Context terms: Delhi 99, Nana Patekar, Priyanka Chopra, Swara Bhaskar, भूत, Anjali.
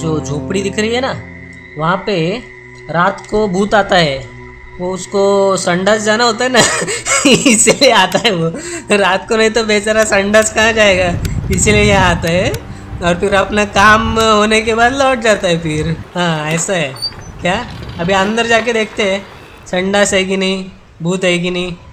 जो झोपड़ी दिख रही है ना, वहाँ पे रात को भूत आता है। वो उसको संडास जाना होता है ना इसलिए आता है वो रात को, नहीं तो बेचारा संडास कहाँ जाएगा, इसलिए यहाँ आता है और फिर अपना काम होने के बाद लौट जाता है फिर। हाँ ऐसा है क्या? अभी अंदर जाके देखते हैं संडास है कि नहीं, भूत है कि नहीं।